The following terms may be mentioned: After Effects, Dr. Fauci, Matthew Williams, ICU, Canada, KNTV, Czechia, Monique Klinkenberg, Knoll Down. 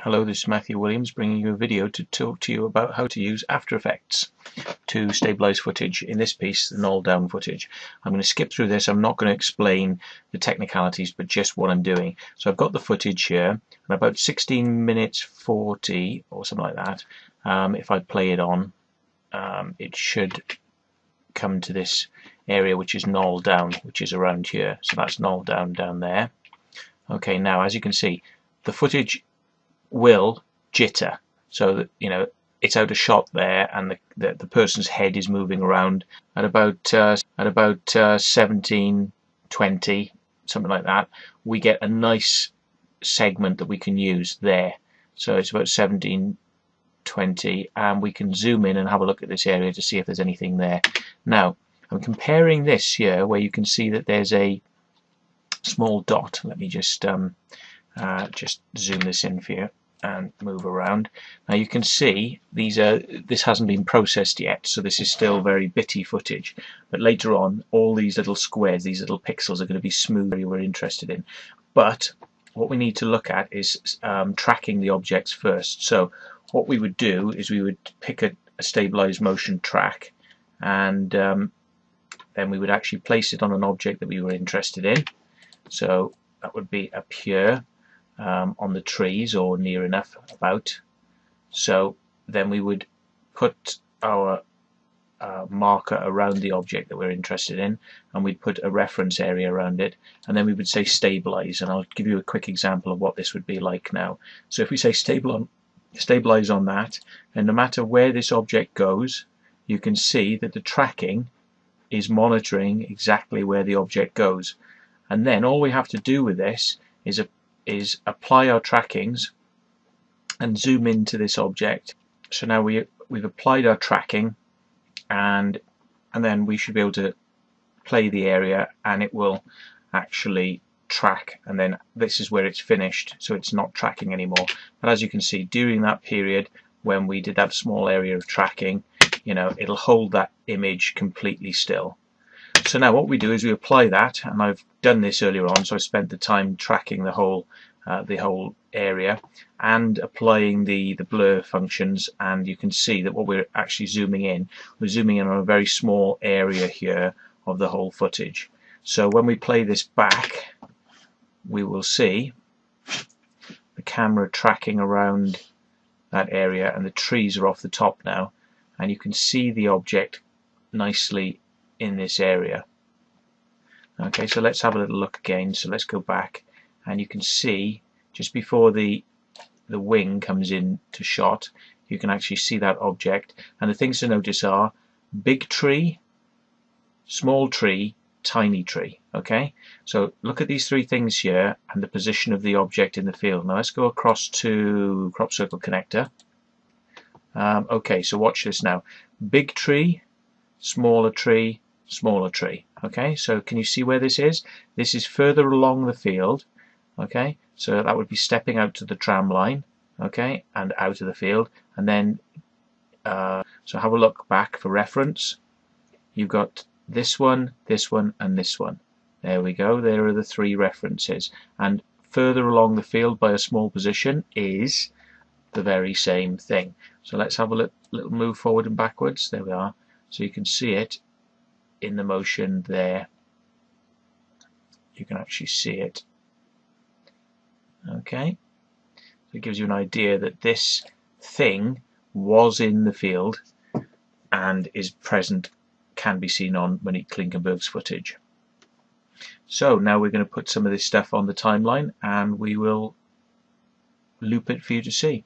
Hello, this is Matthew Williams bringing you a video to talk to you about how to use After Effects to stabilize footage, in this piece the Knoll Down footage. I'm going to skip through this. I'm not going to explain the technicalities, but just what I'm doing. So I've got the footage here, and about 16:40 or something like that, if I play it on, it should come to this area which is Knoll Down, which is around here. So that's Knoll Down down there. Okay, now as you can see, the footage will jitter, so that, you know, it's out of shot there, and the person's head is moving around at about 17:20, something like that. We get a nice segment that we can use there. So it's about 17:20, and we can zoom in and have a look at this area to see if there's anything there. Now I'm comparing this here, where you can see that there's a small dot. Let me just zoom this in for you and move around. Now you can see these are, this hasn't been processed yet, so this is still very bitty footage, but later on all these little squares, these little pixels, are going to be smooth, we're interested in. But what we need to look at is tracking the objects first. So what we would do is we would pick a stabilized motion track, and then we would actually place it on an object that we were interested in. So that would be up here, on the trees or near enough about. So then we would put our marker around the object that we're interested in, and we'd put a reference area around it, and then we would say stabilize. And I'll give you a quick example of what this would be like now. So if we say stabilize on that, and no matter where this object goes, you can see that the tracking is monitoring exactly where the object goes. And then all we have to do with this is apply our trackings and zoom into this object. So now we've applied our tracking, and then we should be able to play the area, and it will actually track, and then this is where it's finished, so it's not tracking anymore. But as you can see, during that period when we did that small area of tracking, you know, it'll hold that image completely still. So now what we do is we apply that, and I've done this earlier on, so I spent the time tracking the whole area and applying the blur functions, and you can see that what we're actually zooming in, we're zooming in on a very small area here of the whole footage. So when we play this back, we will see the camera tracking around that area, and the trees are off the top now, and you can see the object nicely in this area. Okay, so let's have a little look again. So let's go back, and you can see just before the wing comes in to shot, you can actually see that object. And the things to notice are big tree, small tree, tiny tree. Okay, so look at these three things here and the position of the object in the field. Now let's go across to crop circle connector. Okay, so watch this now. Big tree, smaller tree, smaller tree. Okay, so can you see where this is? This is further along the field. Okay, so that would be stepping out to the tram line, okay, and out of the field. And then so have a look back for reference. You've got this one, this one, and this one. There we go, there are the three references. And further along the field by a small position is the very same thing. So let's have a little move forward and backwards. There we are. So you can see it in the motion there. You can actually see it. Okay, so it gives you an idea that this thing was in the field and is present, can be seen on Monique Klinkenberg's footage. So now we're going to put some of this stuff on the timeline, and we will loop it for you to see.